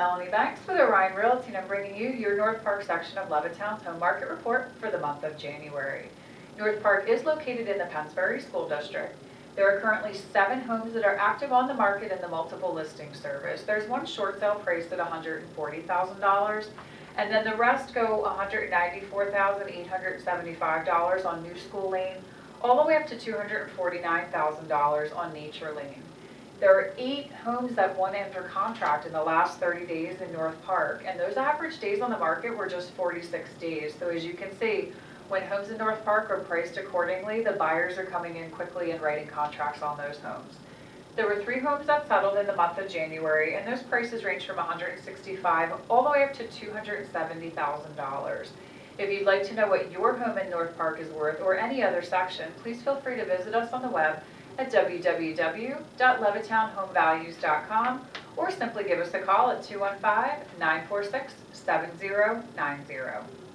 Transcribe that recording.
Melanie Banks with Orion Realty, and I'm bringing you your North Park section of Levittown's home market report for the month of January. North Park is located in the Pensbury School District. There are currently 7 homes that are active on the market in the multiple listing service. There's one short sale priced at $140,000, and then the rest go $194,875 on New School Lane, all the way up to $249,000 on Nature Lane. There are 8 homes that went under contract in the last 30 days in North Park, and those average days on the market were just 46 days. So as you can see, when homes in North Park are priced accordingly, the buyers are coming in quickly and writing contracts on those homes. There were 3 homes that settled in the month of January, and those prices range from $165,000 all the way up to $270,000. If you'd like to know what your home in North Park is worth or any other section, please feel free to visit us on the web at www.levittownhomevalues.com or simply give us a call at 215-946-7090.